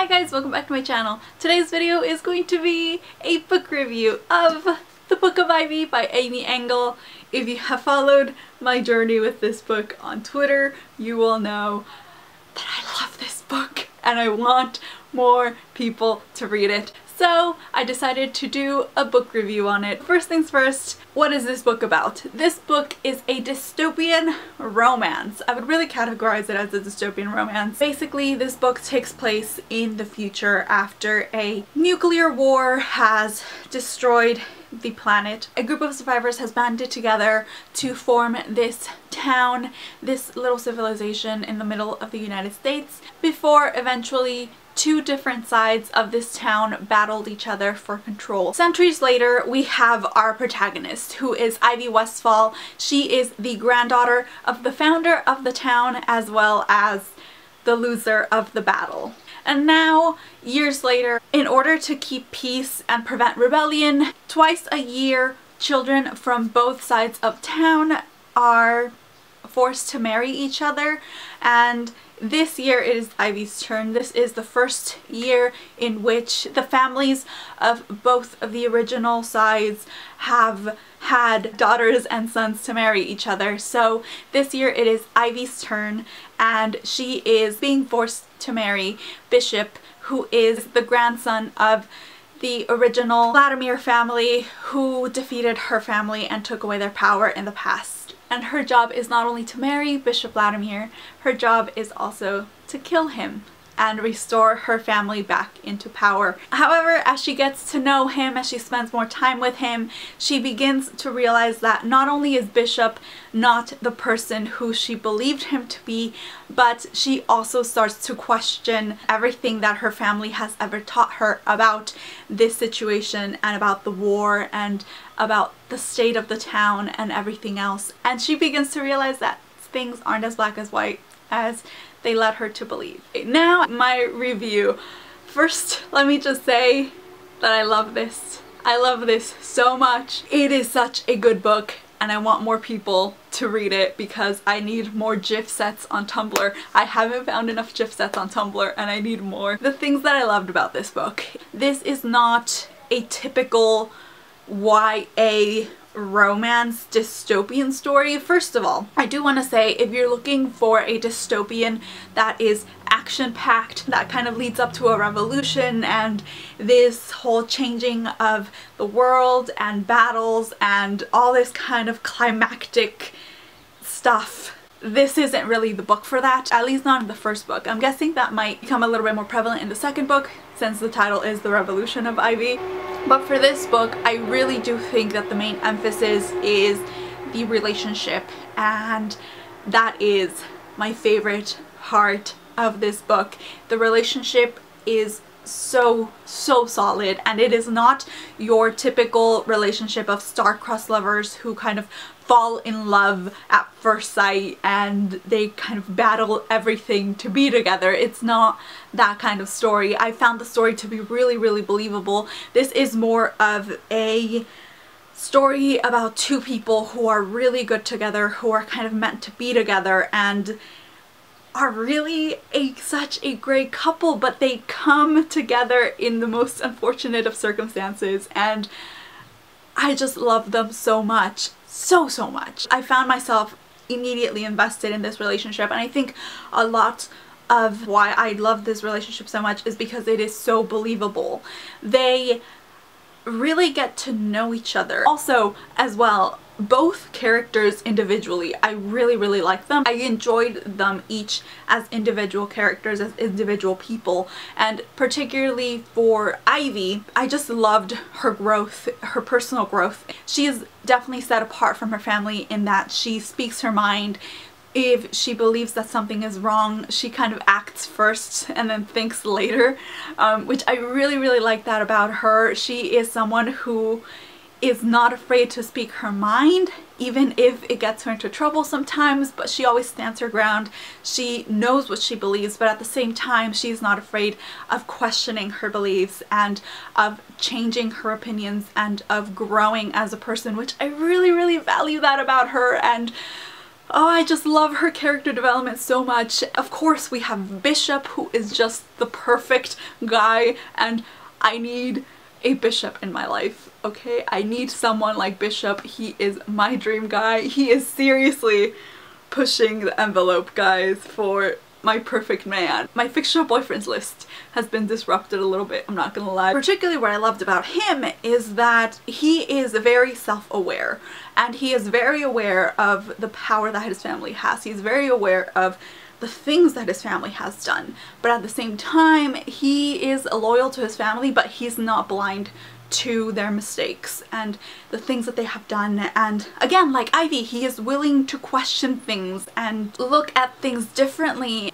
Hi guys, welcome back to my channel. Today's video is going to be a book review of The Book of Ivy by Amy Engel. If you have followed my journey with this book on Twitter, you will know that I love this book and I want more people to read it. So I decided to do a book review on it. First things first, what is this book about? This book is a dystopian romance. I would really categorize it as a dystopian romance. Basically, this book takes place in the future after a nuclear war has destroyed the planet. A group of survivors has banded together to form this town, this little civilization in the middle of the United States, before eventually two different sides of this town battled each other for control. Centuries later, we have our protagonist, who is Ivy Westfall. She is the granddaughter of the founder of the town as well as the loser of the battle. And now, years later, in order to keep peace and prevent rebellion, twice a year, children from both sides of town are forced to marry each other, and this year it is Ivy's turn. This is the first year in which the families of both of the original sides have had daughters and sons to marry each other. So this year it is Ivy's turn, and she is being forced to marry Bishop, who is the grandson of the original Vladimir family, who defeated her family and took away their power in the past. And her job is not only to marry Bishop Vladimir, her job is also to kill him and restore her family back into power. However, as she gets to know him, as she spends more time with him, she begins to realize that not only is Bishop not the person who she believed him to be, but she also starts to question everything that her family has ever taught her about this situation and about the war and about the state of the town and everything else. And she begins to realize that things aren't as black as white as they led her to believe. Now, my review. First, let me just say that I love this. I love this so much. It is such a good book, and I want more people to read it because I need more GIF sets on Tumblr. I haven't found enough GIF sets on Tumblr, and I need more. The things that I loved about this book. This is not a typical YA romance dystopian story. First of all, I do want to say, if you're looking for a dystopian that is action-packed, that kind of leads up to a revolution and this whole changing of the world and battles and all this kind of climactic stuff, this isn't really the book for that, at least not in the first book. I'm guessing that might become a little bit more prevalent in the second book, since the title is The Revolution of Ivy. But for this book, I really do think that the main emphasis is the relationship, and that is my favorite part of this book. The relationship is so solid, and it is not your typical relationship of star-crossed lovers who kind of fall in love at first sight and they kind of battle everything to be together. It's not that kind of story. I found the story to be really believable. This is more of a story about two people who are really good together, who are kind of meant to be together, and are really such a great couple, but they come together in the most unfortunate of circumstances, and I just love them so much, so much. I found myself immediately invested in this relationship, and I think a lot of why I love this relationship so much is because it is so believable. They really get to know each other. Also, as well, both characters individually, I really like them. I enjoyed them each as individual characters, as individual people, and particularly for Ivy, I just loved her growth, her personal growth. She is definitely set apart from her family in that she speaks her mind. If she believes that something is wrong, she kind of acts first and then thinks later, which I really like that about her. She is someone who is not afraid to speak her mind, even if it gets her into trouble sometimes, but she always stands her ground. She knows what she believes, but at the same time, she's not afraid of questioning her beliefs and of changing her opinions and of growing as a person, which I really value that about her. And Oh, I just love her character development so much. Of course, we have Bishop, who is just the perfect guy, and I need a bishop in my life, okay? I need someone like Bishop. He is my dream guy. He is seriously pushing the envelope, guys, for my perfect man. My fictional boyfriends list has been disrupted a little bit, I'm not gonna lie. Particularly what I loved about him is that he is very self-aware, and he is very aware of the power that his family has. He's very aware of the things that his family has done, but at the same time he is loyal to his family, but he's not blind to their mistakes and the things that they have done. And again, like Ivy, he is willing to question things and look at things differently.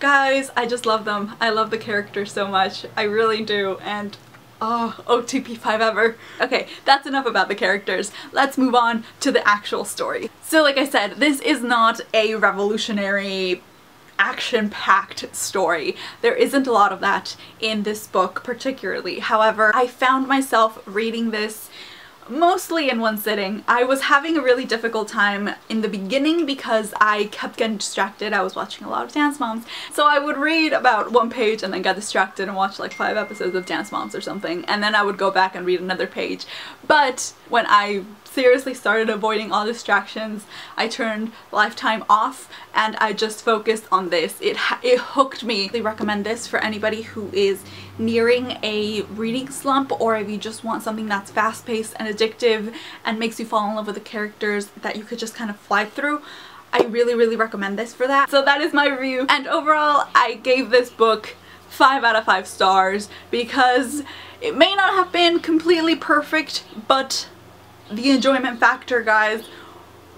Guys, I just love them. I love the character so much. I really do. And oh, OTP5 ever. Okay, that's enough about the characters. Let's move on to the actual story. So like I said, this is not a revolutionary action-packed story. There isn't a lot of that in this book particularly. However, I found myself reading this mostly in one sitting. I was having a really difficult time in the beginning because I kept getting distracted. I was watching a lot of Dance Moms. So I would read about one page and then get distracted and watch like 5 episodes of Dance Moms or something, and then I would go back and read another page. But when I seriously started avoiding all distractions, I turned Lifetime off and I just focused on this. It hooked me. I recommend this for anybody who is nearing a reading slump, or if you just want something that's fast-paced and addictive and makes you fall in love with the characters that you could just kind of fly through. I really, really recommend this for that. So that is my review, and overall I gave this book 5 out of 5 stars because it may not have been completely perfect, but the enjoyment factor, guys,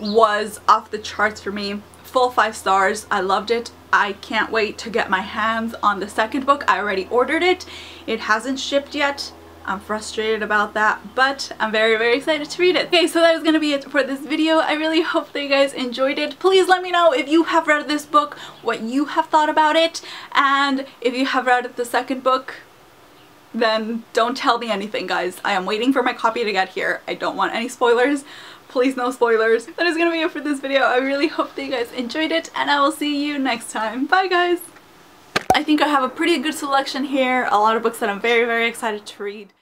was off the charts for me. Full 5 stars. I loved it. I can't wait to get my hands on the second book. I already ordered it. It hasn't shipped yet. I'm frustrated about that, but I'm very, very excited to read it. Okay, so that is going to be it for this video. I really hope that you guys enjoyed it. Please let me know if you have read this book, what you have thought about it, and if you have read the second book, then don't tell me anything, guys. I am waiting for my copy to get here. I don't want any spoilers. Please, no spoilers. That is gonna be it for this video. I really hope that you guys enjoyed it, and I will see you next time. Bye, guys. I think I have a pretty good selection here. A lot of books that I'm very, very excited to read.